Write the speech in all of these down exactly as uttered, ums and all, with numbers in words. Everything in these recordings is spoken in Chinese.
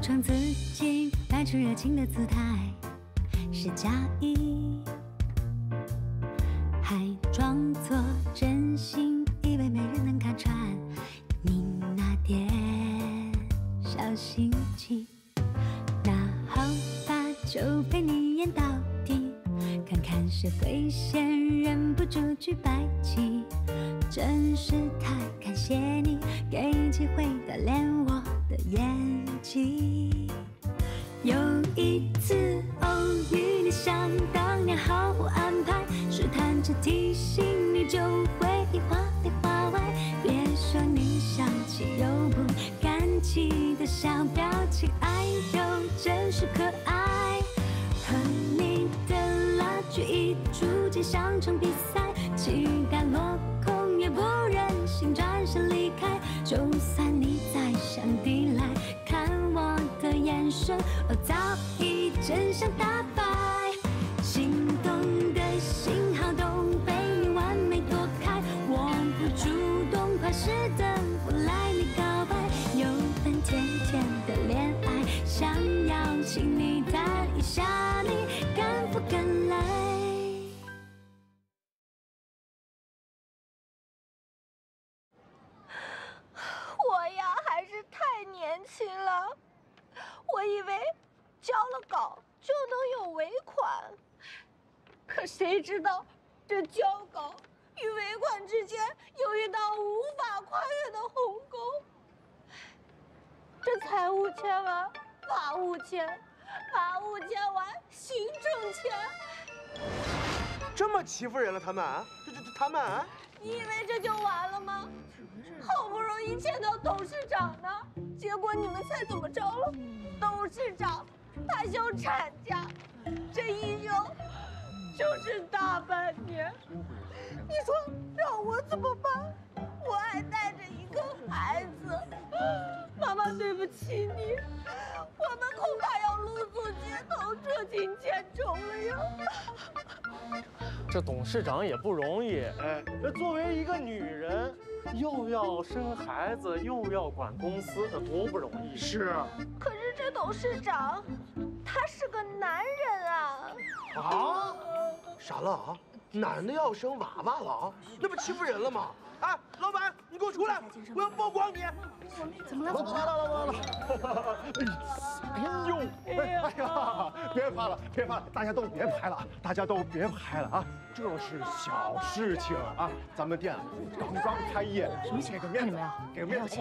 装自己，摆出热情的姿态是假意，还装作真心，以为没人能看穿你那点小心机。那好吧，就陪你演到底，看看谁会先忍不住去摆起。真是太感谢你，给机会锻炼我的演技。有一次偶遇你，想当年毫无安排，试探着提醒你，就会话里话外。别说你想起又不敢起的小表情，哎呦，真是可爱。和你的拉锯一触即上场比赛，期待落空也不忍心转身离开。就算你再想抵赖，看我的眼神，我早已真相大白。心动的信号都被你完美躲开，我不主动夸饰的我来你告白，有份甜甜的恋爱，想邀请你谈一下，你敢不敢来？年轻了，我以为交了稿就能有尾款，可谁知道这交稿与尾款之间有一道无法跨越的鸿沟。这财务签完，法务签，法务签完，行政签，这么欺负人了，他们，这这这他们、啊，你以为这就完了吗？好不容易见到董事长呢，结果你们猜怎么着了？董事长他休产假，这一休就是大半年。你说让我怎么办？我还带着一个孩子，妈妈对不起你，我们恐怕要露宿街头、捉襟见肘了呀。这董事长也不容易，哎，作为一个女人。又要生孩子，又要管公司，那多不容易。是。可是这董事长，他是个男人啊。啊？啥了啊？男的要生娃娃了啊？那不欺负人了吗？哎，老板，你给我出来！我要曝光你。怎么了？怎么了？了了了！哎呦，哎呀，别拍了，别拍了，大家都别拍了，大家都别拍了啊！这是小事情啊，咱们店刚刚开业，给个面子，给个面子。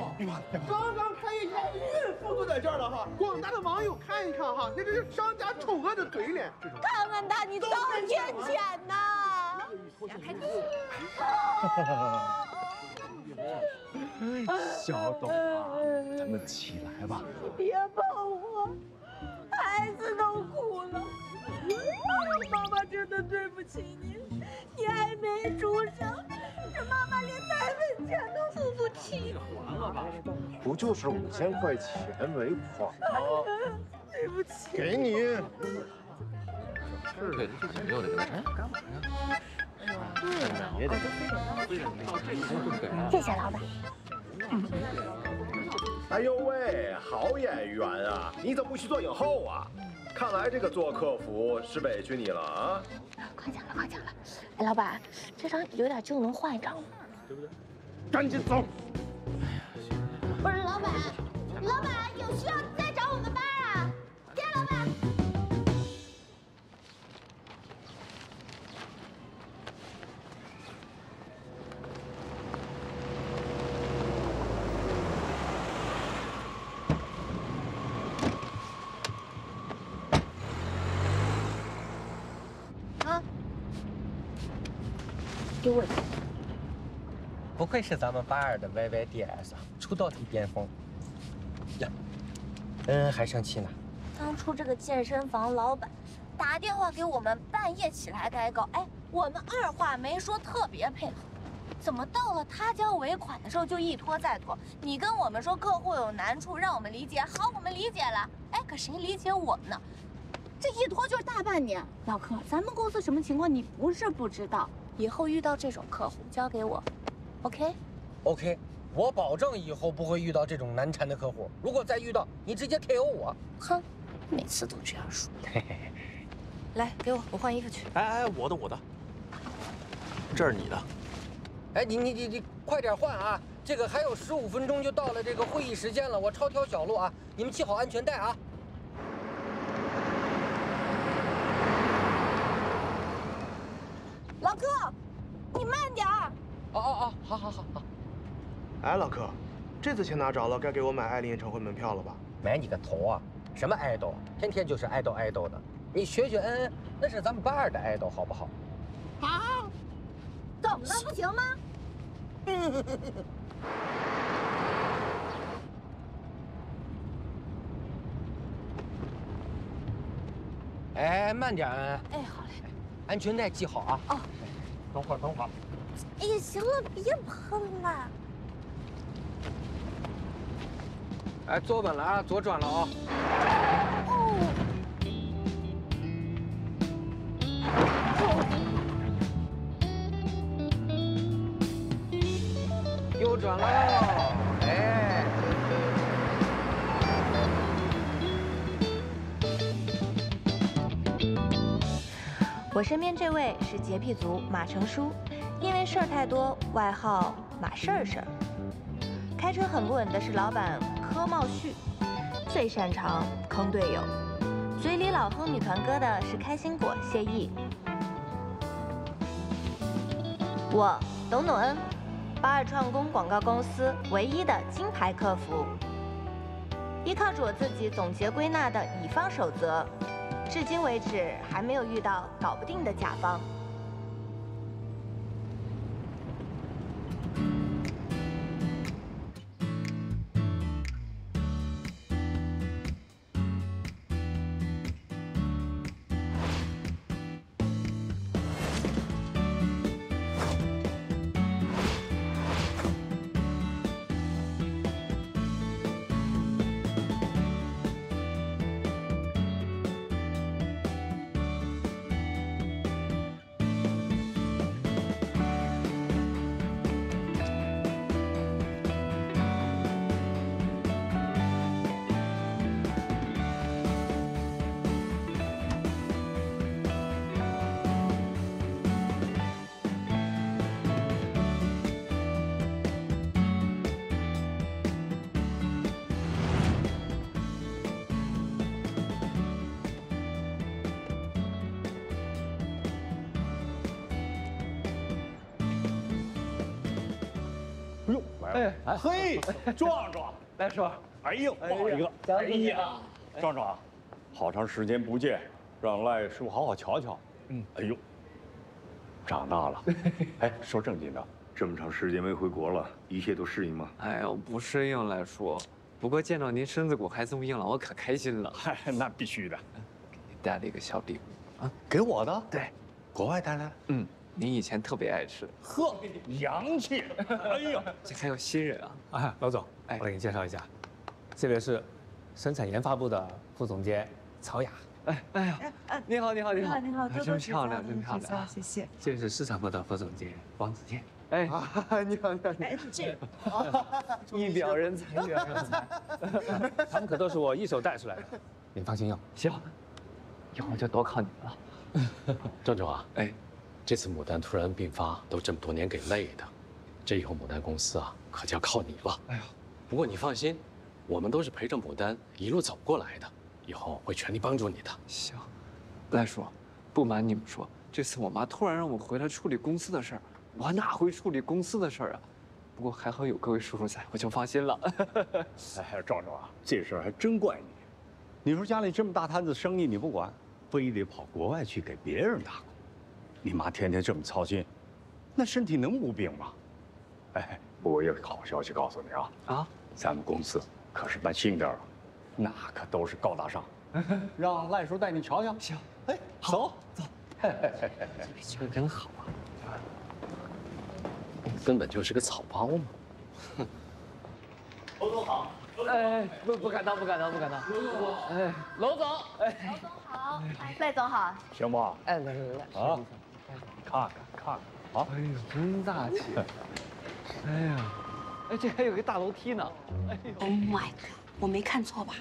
刚刚开业，孕妇都在这儿了哈！广大的网友看一看哈，那这是商家丑恶的嘴脸。看看他，你遭人天谴呐！开始。小董啊，咱们起来吧！别抱我，孩子都哭了。妈妈真的对不起你，你还没出生，这妈妈连奶粉钱都付不起。还了吧？不就是五千块钱尾款吗？对不起。给你。是给这钱又得给他。干嘛呀？也得给。谢谢老板。哎呦喂，好演员啊！你怎么不去做影后啊？看来这个做客服是委屈你了啊！夸奖了，夸奖了。哎，老板，这张有点旧，能换一张吗？对不对？赶紧走！不是老板，老板有需要再找我们班啊！店老板，不愧是咱们八二的 Y Y D S， 出道即巅峰呀！恩恩还生气呢。当初这个健身房老板打电话给我们，半夜起来改稿，哎，我们二话没说，特别配合。怎么到了他交尾款的时候就一拖再拖？你跟我们说客户有难处，让我们理解，好，我们理解了。哎，可谁理解我们呢？这一拖就是大半年。老柯，咱们公司什么情况你不是不知道。以后遇到这种客户，交给我 ，OK？OK，我保证以后不会遇到这种难缠的客户。如果再遇到，你直接 K O 我。哼，每次都这样说。嘿嘿嘿。来，给我，我换衣服去。哎哎，我的我的，这是你的。哎，你你你你快点换啊！这个还有十五分钟就到了这个会议时间了，我超挑小路啊，你们系好安全带啊。 老哥，你慢点儿。哦哦哦，好，好，好，好。哎，老哥，这次钱拿着了，该给我买艾琳演唱会门票了吧？买你个头啊！什么爱豆，天天就是爱豆爱豆的。你学学恩恩，那是咱们八二的爱豆，好不好？哎，怎么了？不行吗？哎，慢点，恩恩。哎，好嘞。 安全带系好啊！哦，等会儿，等会儿。哎呀，行了，别喷了。哎，坐稳了啊，左转了啊。哦。右转喽！哎。我身边这位是洁癖族马成叔，因为事儿太多，外号马事儿事儿。开车很不稳的是老板柯茂旭，最擅长坑队友。嘴里老哼女团歌的是开心果谢毅。我董董恩，八二创工广告公司唯一的金牌客服，依靠着我自己总结归纳的乙方守则。 至今为止还没有遇到搞不定的甲方。哎嘿，壮壮，来说，哎呦，抱一个，哎呀，壮壮，好长时间不见，让赖叔好好瞧瞧。嗯，哎呦，长大了。哎，说正经的，这么长时间没回国了，一切都适应吗？哎呦，不适应，赖叔。不过见到您身子骨还这么硬朗，我可开心了。嗨，那必须的。给您带了一个小礼物啊，给我的？对，国外带来的。嗯。 您以前特别爱吃，呵，洋气！哎呦，这还有新人啊！啊，老总，哎，我给你介绍一下，这位是生产研发部的副总监曹雅。哎哎呀，你好，你好，你好，你好，真漂亮，真漂亮，谢谢。这是市场部的副总监王子健。哎，你好，你好，哎，这一表人才，一表人才，他们可都是我一手带出来的，你放心用。行，以后就都靠你们了。郑总啊，哎。 这次牡丹突然病发，都这么多年给累的，这以后牡丹公司啊，可就要靠你了。哎呀，不过你放心，我们都是陪着牡丹一路走过来的，以后会全力帮助你的。行，赖叔，不瞒你们说，这次我妈突然让我回来处理公司的事儿，我哪会处理公司的事儿啊？不过还好有各位叔叔在，我就放心了。哎，赵赵啊，这事儿还真怪你，你说家里这么大摊子生意你不管，非得跑国外去给别人打工。 你妈天天这么操心，那身体能无病吗？哎，我有好消息告诉你啊！啊，咱们公司可是办新店了，那可都是高大上。让赖叔带你瞧瞧。行，哎，走走。这个真好啊！根本就是个草包嘛！哼。罗总好。哎，不不敢当，不敢当，不敢当。罗总好。哎，罗总，哎，罗总好，赖总好。行吧。哎，来来来啊！ 看看看看，啊！哎呦，真大气！哎呀，哎，这还有个大楼梯呢。哎呦 ，Oh my god， 我没看错吧？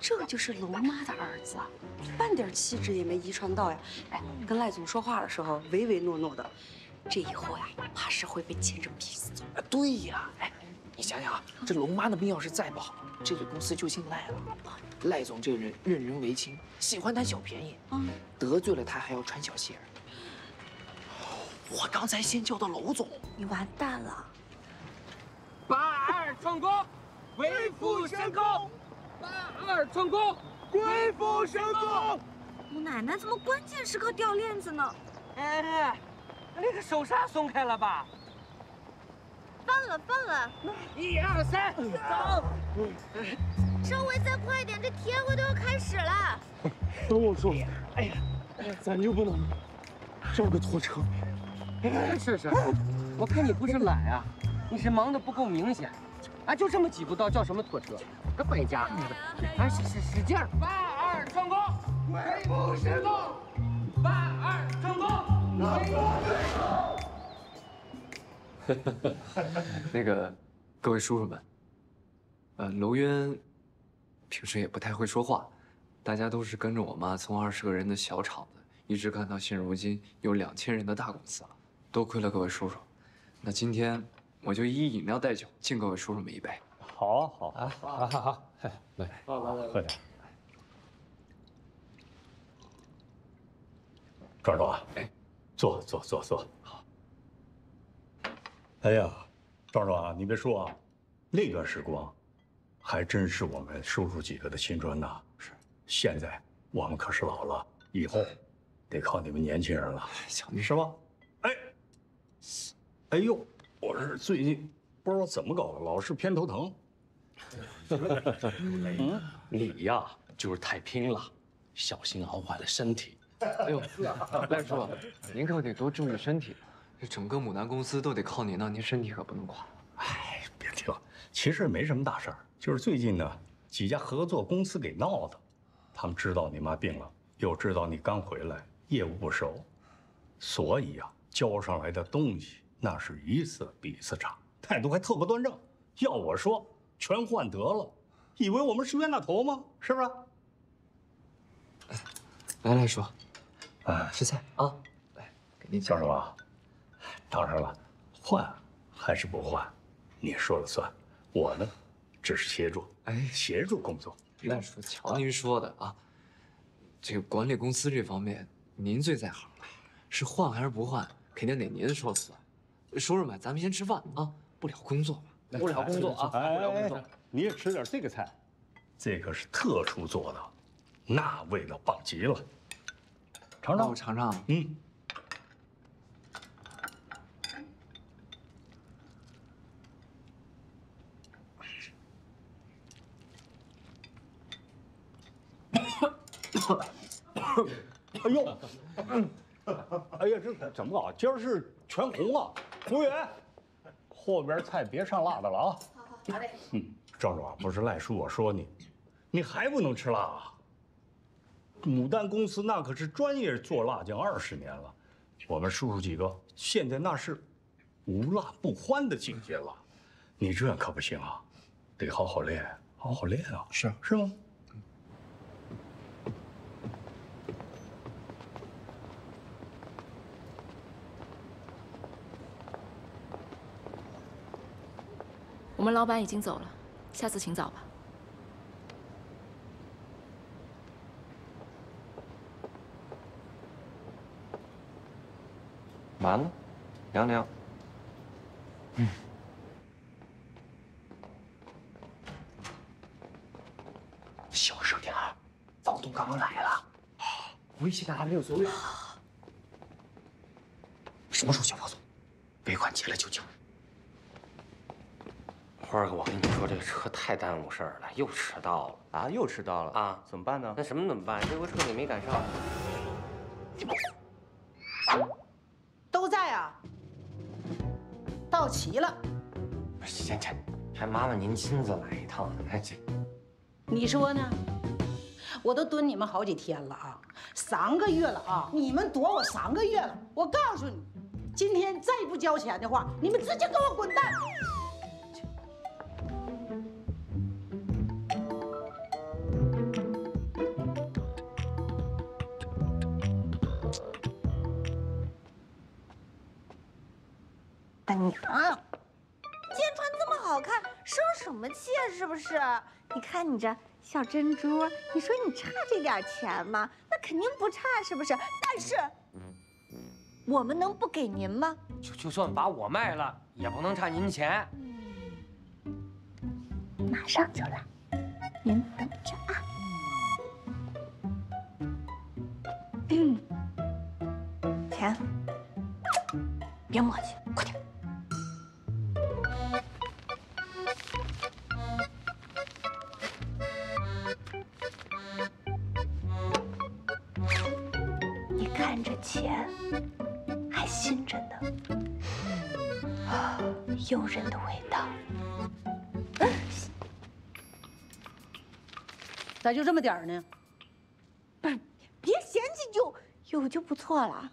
这就是龙妈的儿子，半点气质也没遗传到呀。哎，跟赖总说话的时候唯唯诺诺的，这以后呀，怕是会被牵着鼻子走。对呀，哎，你想想啊，这龙妈的命要是再不好，这个公司就姓赖了。赖总这人任人唯亲，喜欢贪小便宜，嗯，得罪了他还要穿小鞋。 我刚才先叫的楼总，你完蛋了！八二成功，恢复神功。八二成功，恢复神功。姑奶奶怎么关键时刻掉链子呢？哎，那个手刹松开了吧？放了，放了。一二三，走。稍微再快一点，这体验会都要开始了。等我说，哎呀，咱就不能找个拖车？ 是是，我看你不是懒啊，你是忙得不够明显，啊，就这么几步到，叫什么拖车？个败家！啊，使使使劲儿！八二成功，恢复神功！八二成功，恢复神功！那个，各位叔叔们，呃，楼渊平时也不太会说话，大家都是跟着我妈从二十个人的小厂子一直干到现如今有两千人的大公司了。 多亏了各位叔叔，那今天我就以饮料代酒，敬各位叔叔们一杯。好，好，啊，好，好，好，来，来，来，喝点。壮壮啊，哎，坐，坐，坐，坐。好。哎呀，壮壮啊，你别说啊，那段时光，还真是我们叔叔几个的青春呐。是。现在我们可是老了，以后得靠你们年轻人了，是吗？ 哎呦，我是最近不知道怎么搞的，老是偏头疼。嗯，你呀就是太拼了，小心熬坏了身体。哎呦，赖叔，您可得多注意身体，这整个牡丹公司都得靠您呢，您身体可不能垮。哎，别提了，其实没什么大事儿，就是最近呢几家合作公司给闹的，他们知道你妈病了，又知道你刚回来，业务不熟，所以呀、啊、交上来的东西。 那是一次比一次差，态度还特不端正。要我说，全换得了，以为我们是冤大头吗？是不是？来，来叔，啊，吃菜啊，来，给您叫什么？当然了，换还是不换，你说了算。我呢，只是协助，哎，协助工作。赖叔，瞧您说的啊，这个管理公司这方面，您最在行了，是换还是不换，肯定得您说了算。 叔叔们，咱们先吃饭啊！不聊工作嘛，不聊工作啊！不聊工作，你也吃点这个菜，这可是特厨做的，那味道棒极了。尝尝，我尝尝。嗯。哎呦！哎呀，这怎么搞？今儿是全红啊！ 服务员，后边菜别上辣的了啊！好好好嘞。嗯，壮壮，不是赖叔我说你，你还不能吃辣啊！牡丹公司那可是专业做辣酱二十年了，我们叔叔几个现在那是无辣不欢的境界了。你这样可不行啊，得好好练，好好练啊！是是吗？ 我们老板已经走了，下次请早吧。嘛呢？凉凉。嗯。小声点儿，房东刚刚来了。微信他还没有作业。什么时候交房租？尾款结了就交。 花哥，我跟你说，这个车太耽误事儿了，又迟到了啊！又迟到了啊！怎么办呢？那什么怎么办？这回车也没赶上。都在啊，到齐了。这这还麻烦您亲自来一趟呢。哎，这你说呢？我都蹲你们好几天了啊，三个月了啊！你们躲我三个月了，我告诉你，今天再不交钱的话，你们直接给我滚蛋！大娘，今天穿这么好看，生什么气啊？是不是？你看你这小珍珠，你说你差这点钱吗？那肯定不差，是不是？但是，我们能不给您吗？就就算把我卖了，也不能差您钱。马上就来，您等着啊。 钱，别磨叽，快点！你看着钱，还信着呢，啊，诱人的味道。咋就这么点儿呢？ 有就不错了，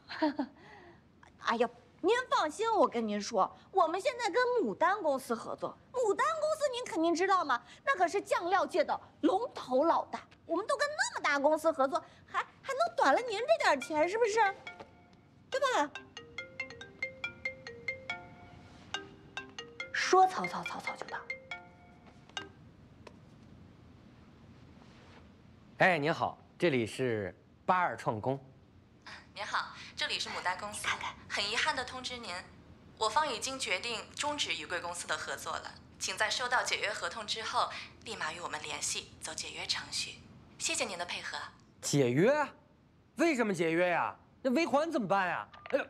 哎呀，您放心，我跟您说，我们现在跟牡丹公司合作，牡丹公司您肯定知道吗？那可是酱料界的龙头老大，我们都跟那么大公司合作，还还能短了您这点钱，是不是？对吧？说曹操，曹操就到。哎，您好，这里是八二创工。 您好，这里是牡丹公司。看看，很遗憾的通知您，我方已经决定终止与贵公司的合作了，请在收到解约合同之后，立马与我们联系，走解约程序。谢谢您的配合。解约？为什么解约呀？那尾款怎么办呀？哎呦，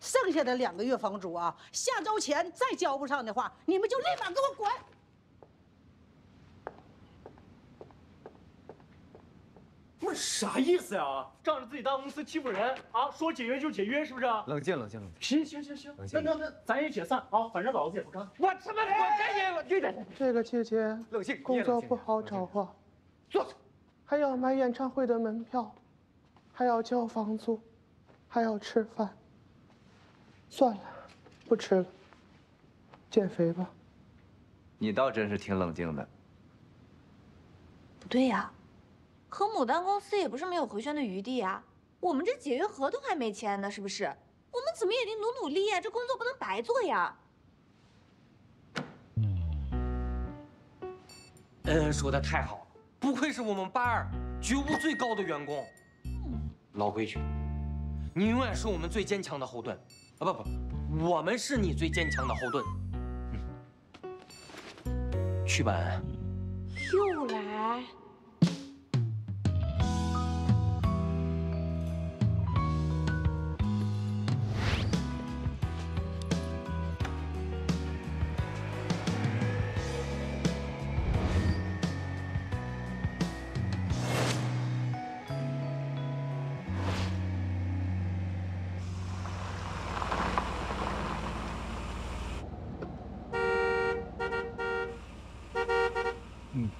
剩下的两个月房租啊，下周前再交不上的话，你们就立马给我滚！ 不是啥意思呀？仗着自己大公司欺负人啊！说解约就解约，是不是？冷静，冷静，冷静。行行行行，那那那咱也解散啊！反正老子也不干。我他妈，我赶紧，我对的。对了，姐姐，冷静，工作不好找啊。坐下。还要买演唱会的门票，还要交房租，还要吃饭。算了，不吃了。减肥吧。你倒真是挺冷静的。不对呀。 可牡丹公司也不是没有回旋的余地啊，我们这解约合同还没签呢，是不是？我们怎么也得努努力呀，这工作不能白做呀。恩恩说的太好了，不愧是我们八二觉悟最高的员工。老规矩，你永远是我们最坚强的后盾，啊不不，我们是你最坚强的后盾。嗯，去吧，恩恩。又来。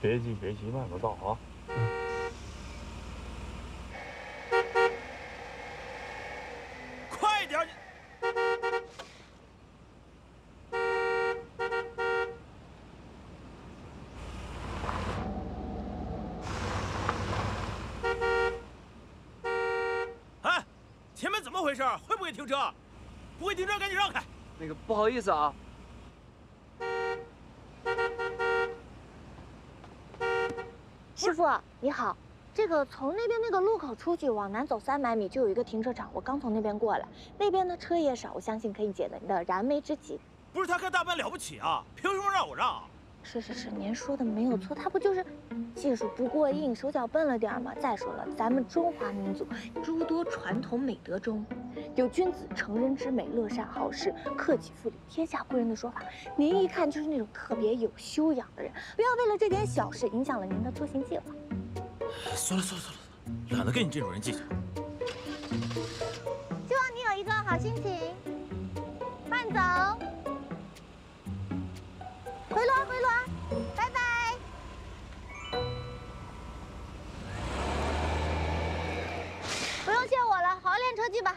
别急，别急，慢慢倒啊！快点！哎，前面怎么回事？会不会停车？不会停车，赶紧让开！那个，不好意思啊。 师傅你好，这个从那边那个路口出去，往南走三百米就有一个停车场，我刚从那边过来，那边的车也少，我相信可以解您的燃眉之急。不是他开大奔了不起啊，凭什么让我让啊？是是是，您说的没有错，他不就是技术不过硬，手脚笨了点吗？再说了，咱们中华民族诸多传统美德中，有君子成人之美，乐善好施，克己复礼，天下归仁的说法。您一看就是那种特别有修养的人，不要为了这点小事影响了您的出行计划。算了算了算了，懒得跟你这种人计较。希望你有一个好心情，慢走。 回螺，回螺，拜拜。不用谢我了，好好练车技吧。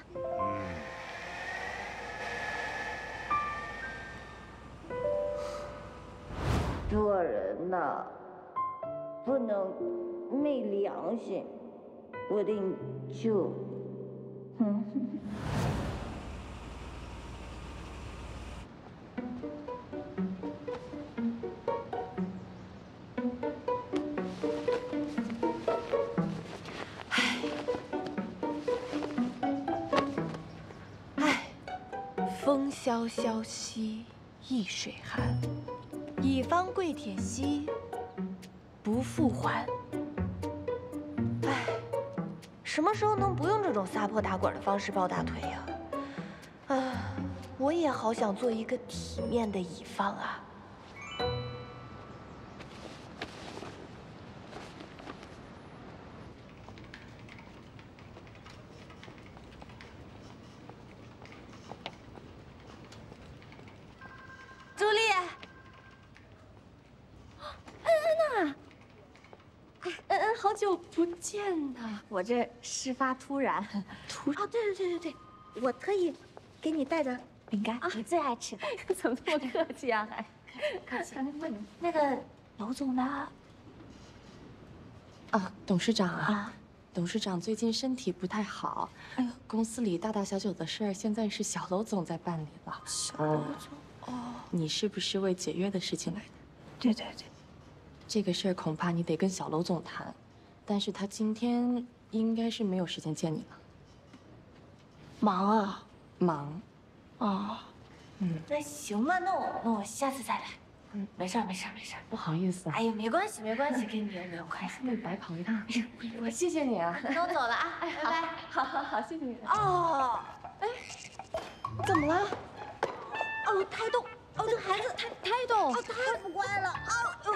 做人呐，不能昧良心，我得救。嗯。风萧萧兮易水寒，以方贵铁兮不复还。哎，什么时候能不用这种撒泼打滚的方式抱大腿呀？啊，我也好想做一个体面的乙方啊！ 不见呐！我这事发突然，突然哦，对对对对对，我特意给你带的饼干，你最爱吃的，怎么这么客气啊？还客气？问那个娄总呢？啊，董事长啊，董事长最近身体不太好，哎呦，公司里大大小小的事儿，现在是小娄总在办理了。小娄总，哦，你是不是为解约的事情来的？对对对，这个事儿恐怕你得跟小娄总谈。 但是他今天应该是没有时间见你了，忙啊，忙，哦，嗯，那行吧，那我那我下次再来，嗯，没事没事没事，不好意思啊，哎呀，没关系没关系，跟你也没有关系，没白跑一趟，我谢谢你啊，那我走了啊，拜拜，好好好，谢谢你哦，哎，怎么了？哦，太冻。 哦，这孩子太太懂，哦，太不乖了啊！哎呦，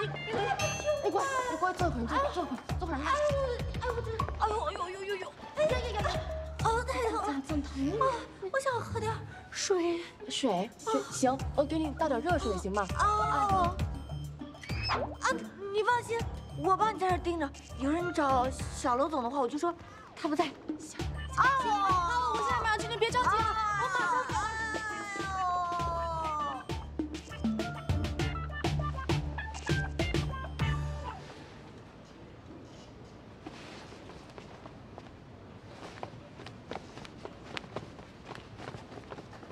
你乖，你乖，坐会儿，坐会儿，坐会儿。哎呦，哎呦，哎呦，哎呦，哎呦，呦，哎呀呀呀！哦，太疼了，怎么疼啊？我想喝点水。水？行，我给你倒点热水，行吗？啊啊！你放心，我帮你在这盯着。有人找小娄总的话，我就说他不在。啊！我现在马上去，你别着急，我马上。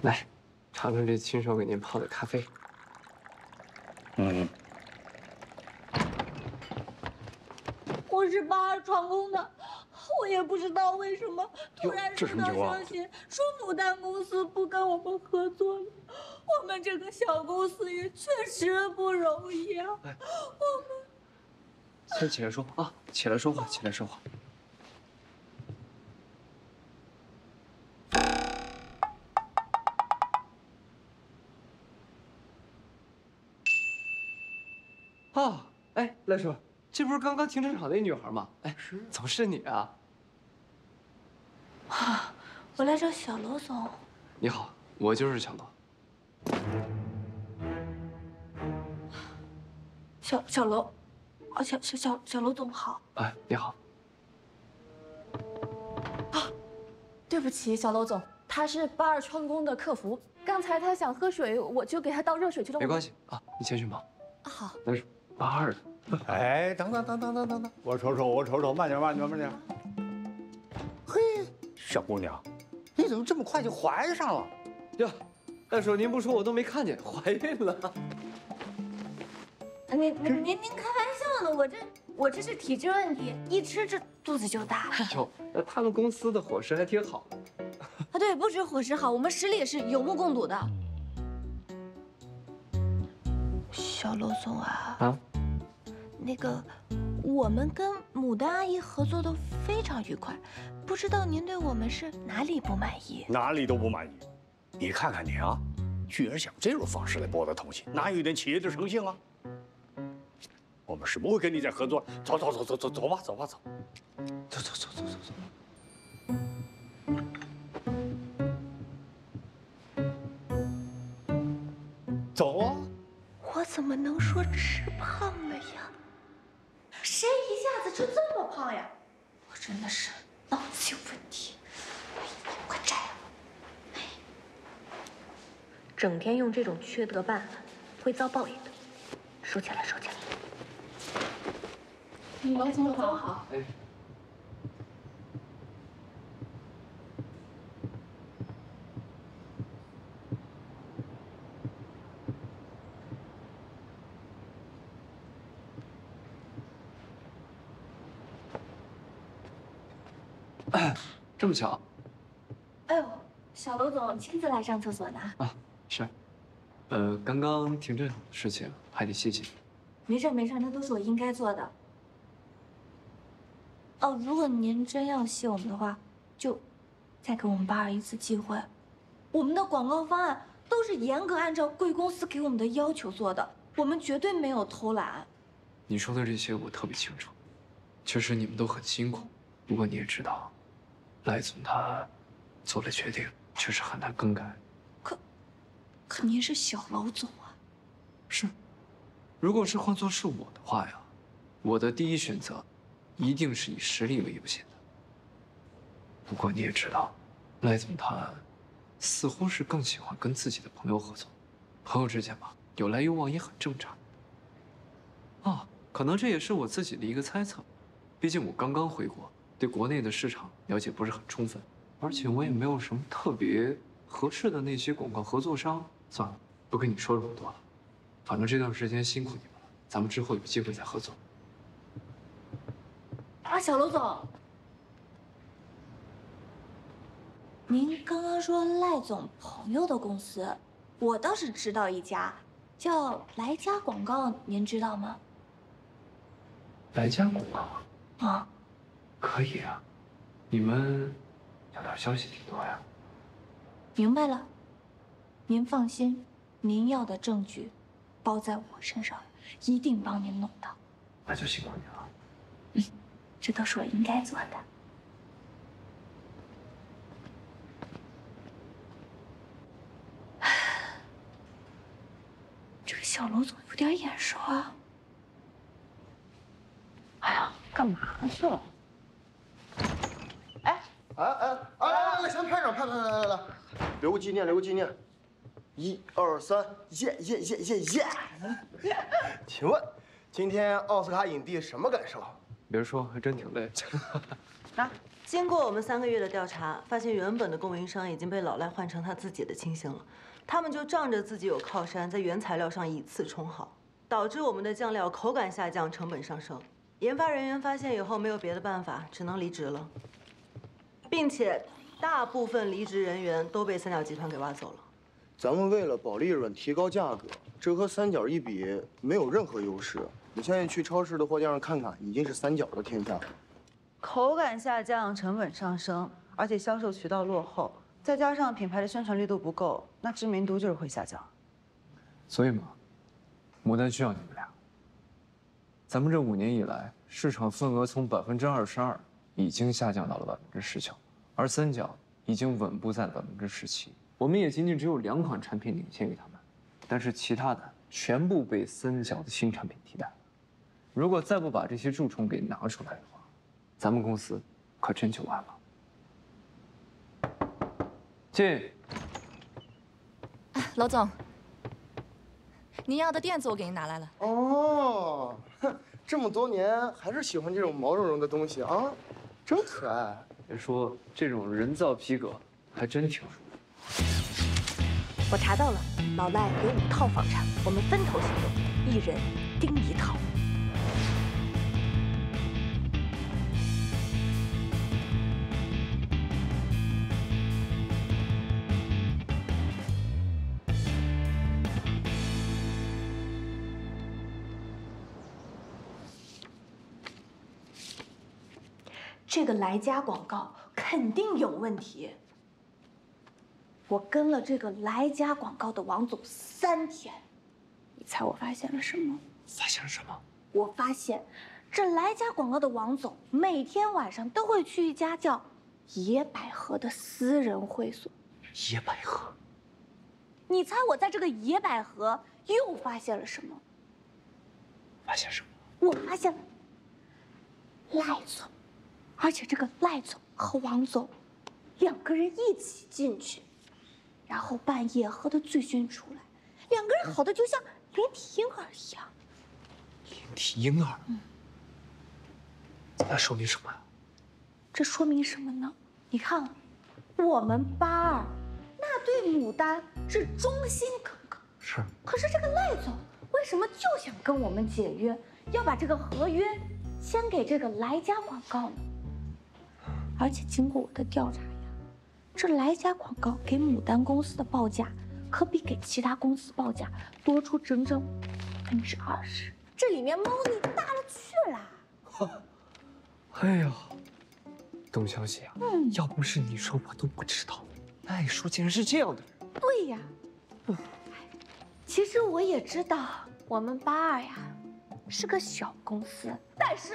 来，尝尝这亲手给您泡的咖啡。嗯，我是八二闯空的，我也不知道为什么突然受到消息，说牡丹公司不跟我们合作了。我们这个小公司也确实不容易啊。哎、我们先起来说话啊，起来说话，起来说话。 啊，哎，赖叔，这不是刚刚停车场那女孩吗？哎，怎么是你啊？啊，我来找小娄总。你好，我就是小娄。小小娄，啊，小小小小娄总好。哎，你好。啊，对不起，小娄总，他是八二川宫的客服，刚才他想喝水，我就给他倒热水去了。没关系啊，你先去忙。啊，好。赖叔。 八二的，哎，等等等等等等等，我瞅瞅，我瞅瞅，慢点，慢点，慢点。嘿，小姑娘，你怎么这么快就怀上了？呀，大叔，您不说我都没看见，怀孕了。您您您您开玩笑呢，我这我这是体质问题，一吃这肚子就大。哟，那他们公司的伙食还挺好。啊，对，不止伙食好，我们实力也是有目共睹的。 小娄总啊，啊，那个，我们跟牡丹阿姨合作的非常愉快，不知道您对我们是哪里不满意？哪里都不满意，你看看你啊，居然想这种方式来博得同情，哪有一点企业的诚信啊？我们是不会跟你再合作。走走走走走走吧，走吧走，走走走走走走。 怎么能说吃胖了呀？谁一下子就这么胖呀？我真的是脑子有问题！哎呀，快摘了！哎，整天用这种缺德办法，会遭报应的。收起来，收起来。你们总好。哎。这么巧，哎呦，小罗总亲自来上厕所呢。啊，是。呃，刚刚停震事情还得谢谢你。没事没事，那都是我应该做的。哦，如果您真要谢我们的话，就再给我们八二一次机会。我们的广告方案都是严格按照贵公司给我们的要求做的，我们绝对没有偷懒。你说的这些我特别清楚，确实你们都很辛苦。不过你也知道，赖总他做了决定，确实很难更改。 可您是小老总啊，是。如果是换做是我的话呀，我的第一选择，一定是以实力为优先的。不过你也知道，赖总他，似乎是更喜欢跟自己的朋友合作，朋友之间嘛，有来有往也很正常。啊，可能这也是我自己的一个猜测，毕竟我刚刚回国，对国内的市场了解不是很充分，而且我也没有什么特别合适的那些广告合作商。 算了，不跟你说这么多了。反正这段时间辛苦你们了，咱们之后有机会再合作。啊，小罗总，您刚刚说赖总朋友的公司，我倒是知道一家，叫来家广告，您知道吗？来家广告啊，可以啊，你们两点消息挺多呀。明白了。 您放心，您要的证据，包在我身上，一定帮您弄到。那就辛苦你了。嗯，这都是我应该做的。这个小罗总有点眼熟啊。哎呀，干嘛去了？哎，哎哎哎，来来来，先拍照，拍拍来来来，留个纪念，留个纪念。 一二三，耶耶耶耶耶！请问，今天奥斯卡影帝什么感受？别说，还真挺累。来，经过我们三个月的调查，发现原本的供应商已经被老赖换成他自己的亲信了。他们就仗着自己有靠山，在原材料上以次充好，导致我们的酱料口感下降，成本上升。研发人员发现以后没有别的办法，只能离职了，并且大部分离职人员都被三角集团给挖走了。 咱们为了保利润提高价格，这和三角一比没有任何优势。你现在去超市的货架上看看，已经是三角的天下了。口感下降，成本上升，而且销售渠道落后，再加上品牌的宣传力度不够，那知名度就是会下降。所以嘛，牡丹需要你们俩。咱们这五年以来，市场份额从百分之二十二已经下降到了百分之十九，而三角已经稳步在百分之十七。 我们也仅仅只有两款产品领先于他们，但是其他的全部被三角的新产品替代了。如果再不把这些蛀虫给拿出来的话，咱们公司可真就完了。进。啊，楼总，您要的垫子我给您拿来了。哦，这么多年还是喜欢这种毛茸茸的东西啊，真可爱。别说这种人造皮革还真挺舒服。 我查到了，老赖有五套房产，我们分头行动，一人盯一套。这个来家广告肯定有问题。 我跟了这个来家广告的王总三天，你猜我发现了什么？发现了什么？我发现，这来家广告的王总每天晚上都会去一家叫野百合的私人会所。野百合？你猜我在这个野百合又发现了什么？发现什么？我发现了赖总，而且这个赖总和王总两个人一起进去。 然后半夜喝得醉醺出来，两个人好的就像连体婴儿一样。连体婴儿？嗯。那说明什么呀？这说明什么呢？你看，我们八二那对牡丹是忠心耿耿，是。可是这个赖总为什么就想跟我们解约，要把这个合约先给这个来家广告呢？而且经过我的调查呀，这来家广告给牡丹公司的报价，可比给其他公司报价多出整整百分之二十。这里面猫腻大了去了。哈，哎呦，董小姐啊，嗯、要不是你说，我都不知道赖叔竟然是这样的人。对呀，嗯、其实我也知道，我们八二呀是个小公司，但是。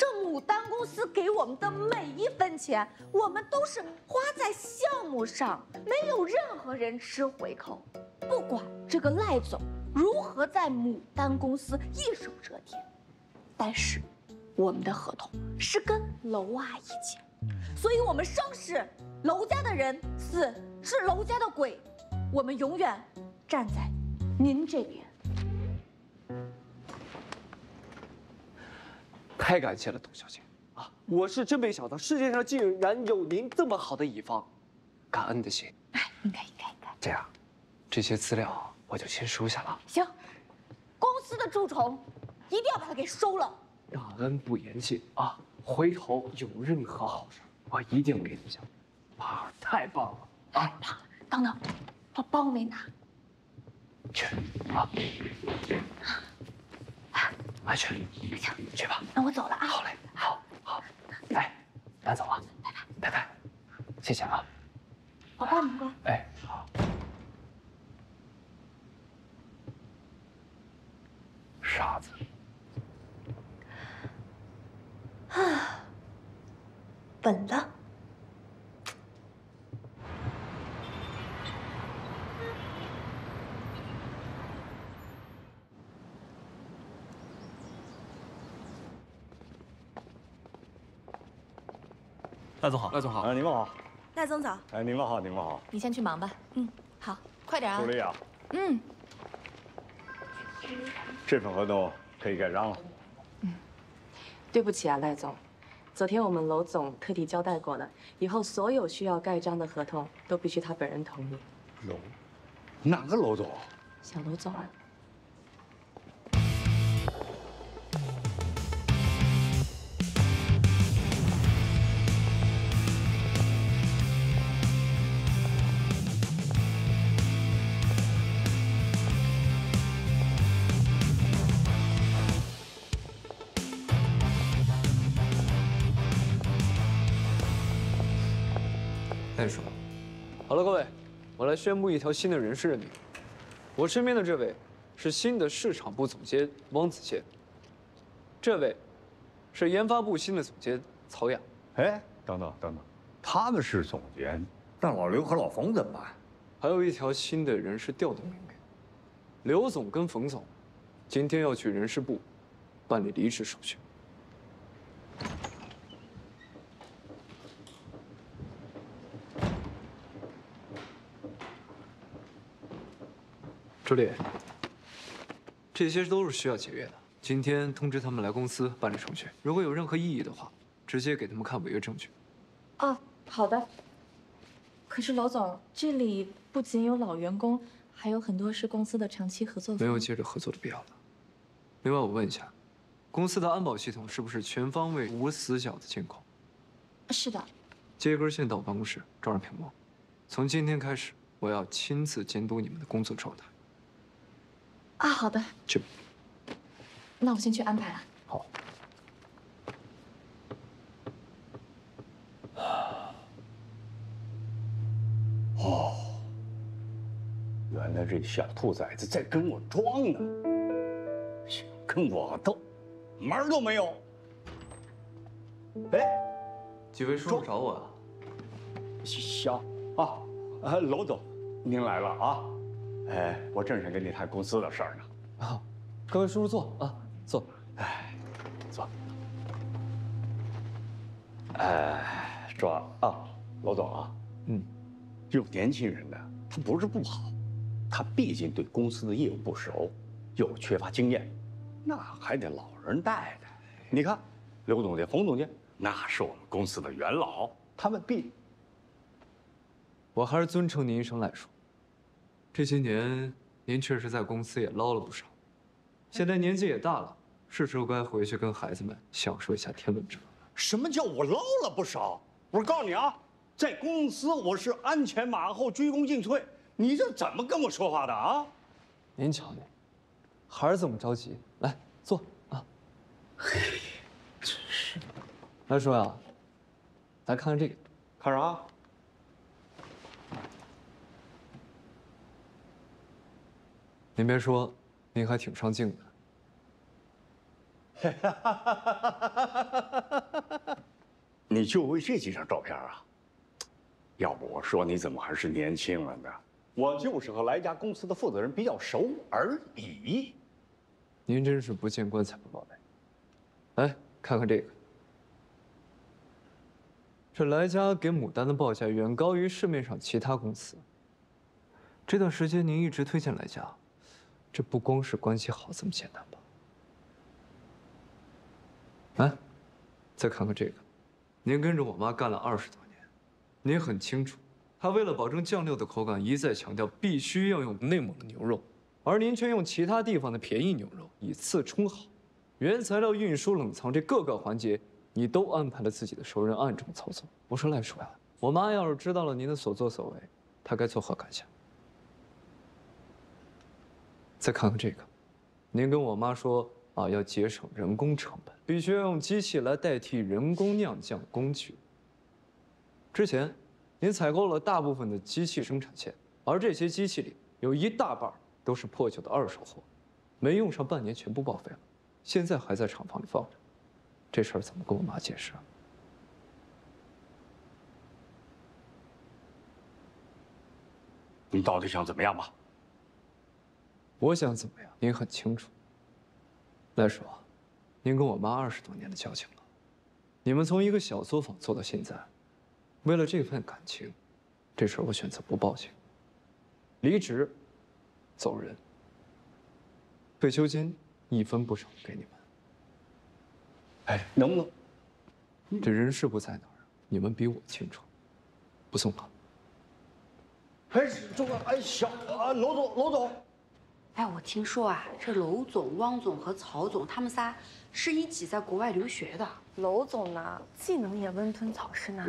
这牡丹公司给我们的每一分钱，我们都是花在项目上，没有任何人吃回扣。不管这个赖总如何在牡丹公司一手遮天，但是我们的合同是跟楼阿姨签，所以我们生是楼家的人，死是楼家的鬼，我们永远站在您这边。 太感谢了，董小姐啊！我是真没想到世界上竟然有您这么好的乙方，感恩的心。哎，应该应该应该。这样，这些资料我就先收下了。行，公司的蛀虫，一定要把它给收了。大恩不言谢啊！回头有任何好事，我一定给你讲。八儿太棒了，太棒了！等等，我包没拿。去啊！ 快去，去吧。那我走了啊。好嘞，好，好。哎，咱走啊，拜拜，拜拜，谢谢啊。我帮你关。哎，好。傻子。啊，稳了。 赖总好，赖总好，哎，你们好，赖总早，哎，你们好，你们好，你先去忙吧，嗯，好，快点啊，助理啊，嗯，这份合同可以盖章了，嗯，对不起啊，赖总，昨天我们娄总特地交代过了，以后所有需要盖章的合同都必须他本人同意。娄，哪个娄总？小娄总啊。 好了，各位，我来宣布一条新的人事任命。我身边的这位是新的市场部总监汪子健，这位是研发部新的总监曹雅。哎，等等等等，他们是总监，但老刘和老冯怎么办？还有一条新的人事调动命令，刘总跟冯总今天要去人事部办理离职手续。 助理，这些都是需要解约的。今天通知他们来公司办理手续，如果有任何异议的话，直接给他们看违约证据。啊，好的。可是娄总，这里不仅有老员工，还有很多是公司的长期合作方。没有接着合作的必要了。另外，我问一下，公司的安保系统是不是全方位无死角的监控？是的。接一根线到我办公室，照上屏幕。从今天开始，我要亲自监督你们的工作状态。 啊，好的，去吧。那我先去安排了。好。哦，原来这小兔崽子在跟我装呢，想跟我斗，门儿都没有。哎，几位叔叔找我啊？小啊啊，娄总，您来了啊。 哎，我正想跟你谈公司的事儿呢。啊，各位叔叔坐啊，坐。哎，坐。哎，说啊，娄总啊，嗯，这种年轻人呢，他不是不好，他毕竟对公司的业务不熟，又缺乏经验，那还得老人带带。你看，刘总监、冯总监，那是我们公司的元老，他们必……我还是尊称您一声赖叔。 这些年，您确实在公司也捞了不少，现在年纪也大了，是时候该回去跟孩子们享受一下天伦之乐了。什么叫我捞了不少？我告诉你啊，在公司我是鞍前马后、鞠躬尽瘁，你这怎么跟我说话的啊？您瞧您，还是这么着急。来坐啊。嘿，真是。来叔呀，来看看这个。看啥？ 您别说，您还挺上镜的。你就为这几张照片啊？要不我说你怎么还是年轻了呢？我就是和来家公司的负责人比较熟而已。您真是不见棺材不落泪。来看看这个，这来家给牡丹的报价远高于市面上其他公司。这段时间您一直推荐来家。 这不光是关系好这么简单吧？哎，再看看这个，您跟着我妈干了二十多年，您很清楚，她为了保证酱料的口感，一再强调必须要用内蒙的牛肉，而您却用其他地方的便宜牛肉以次充好，原材料运输、冷藏这各个环节，你都安排了自己的熟人暗中操作。我说赖叔呀，我妈要是知道了您的所作所为，她该作何感想？ 再看看这个，您跟我妈说啊，要节省人工成本，必须要用机器来代替人工酿酱工具。之前，您采购了大部分的机器生产线，而这些机器里有一大半都是破旧的二手货，没用上半年全部报废了，现在还在厂房里放着。这事儿怎么跟我妈解释啊？你到底想怎么样吧？ 我想怎么样，您很清楚。赖叔，您跟我妈二十多年的交情了，你们从一个小作坊做到现在，为了这份感情，这事儿我选择不报警，离职，走人，退休金一分不少给你们。哎，能不能？这人事部在哪儿？你们比我清楚，不送了。哎，这个哎，小啊，娄总，娄总。 哎，我听说啊，这娄总、汪总和曹总他们仨是一起在国外留学的。娄总呢，既能演温吞草食男，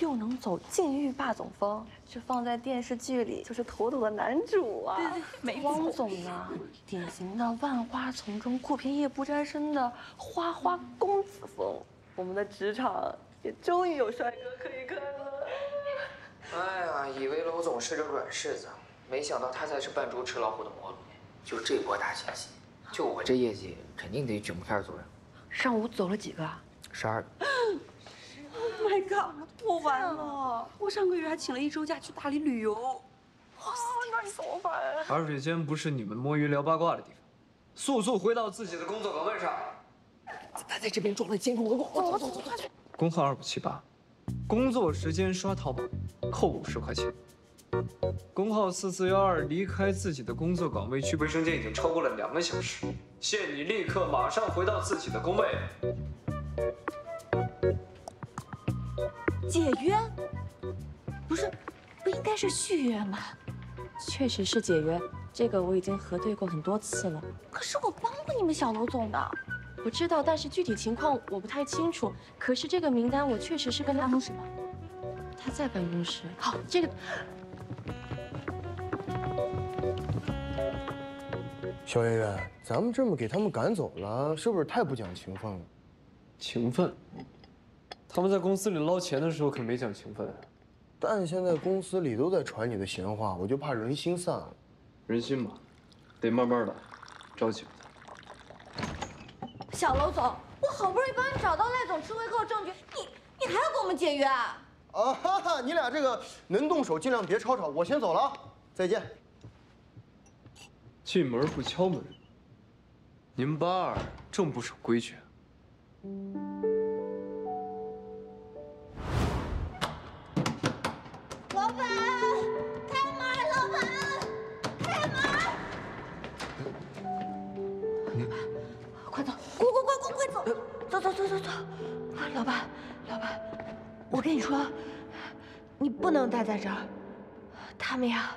又能走禁欲霸总风，这放在电视剧里就是妥妥的男主啊。对对，汪总呢，典型的万花丛中过片叶不沾身的花花公子风。我们的职场也终于有帅哥可以看了。哎呀，以为娄总是个软柿子，没想到他才是扮猪吃老虎的魔头。 就这波大信息，就我这业绩，肯定得卷不片左右。上午走了几个？十二个。Oh my god！ 我完了！我上个月还请了一周假去大理旅游。哇，那你怎么办啊？茶水间不是你们摸鱼聊八卦的地方，速速回到自己的工作岗位上。他在这边装了监控和广告。走走走走。工号二五七八，工作时间刷淘宝，扣五十块钱。 工号四四幺二，离开自己的工作岗位去卫生间已经超过了两个小时，限你立刻马上回到自己的工位。解约？不是，不应该是续约吗？确实是解约，这个我已经核对过很多次了。可是我帮过你们小娄总的，我知道，但是具体情况我不太清楚。可是这个名单我确实是跟他办公室吗？他在办公室。好，这个。 小月月，咱们这么给他们赶走了，是不是太不讲情分了？情分？他们在公司里捞钱的时候可没讲情分啊。但现在公司里都在传你的闲话，我就怕人心散了。人心嘛，得慢慢来，着急不得。小娄总，我好不容易帮你找到赖总吃回扣证据，你你还要跟我们解约啊？啊哈哈，你俩这个能动手尽量别吵吵，我先走了啊，再见。 进门不敲门，你们八二正不守规矩。老板，开门！老板，开门！你快走，快快快快快走，走走走走走！啊，老板，老板，我跟你说，你不能待在这儿，他们呀。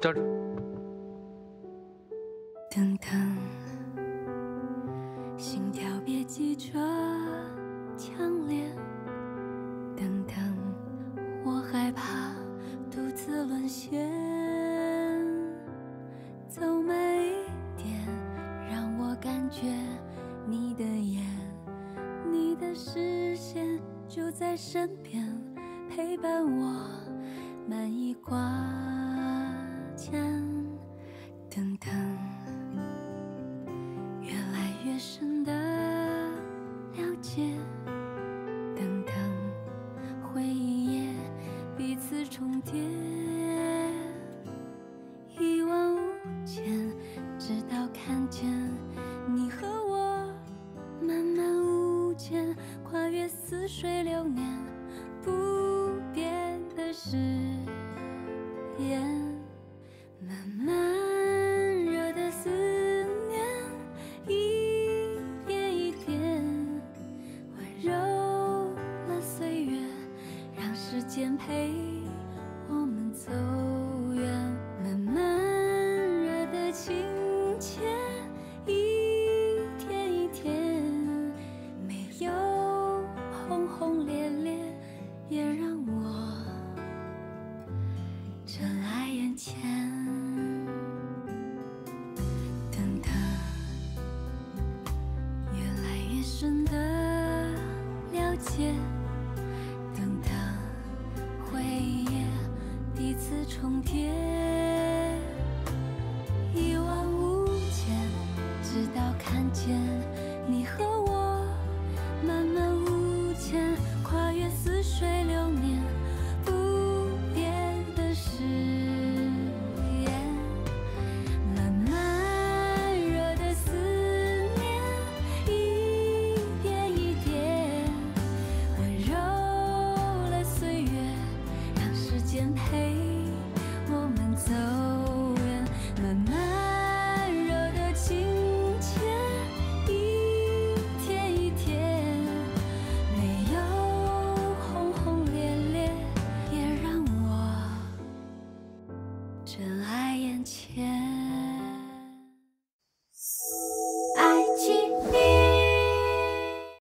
站住！等等，心跳别急着强烈。等等，我害怕独自沦陷。走慢一点，让我感觉你的眼，你的视线就在身边陪伴我，满意挂牵。等等。 越深的了解，等等，回忆也彼此重叠，一望无前，直到看见你和我，慢慢无间，跨越似水流年，不变的誓言，慢慢。 时间陪我们走远，慢慢热的情切，一天一天，没有轰轰烈烈，也让我真爱眼前。等等，越来越深的了解。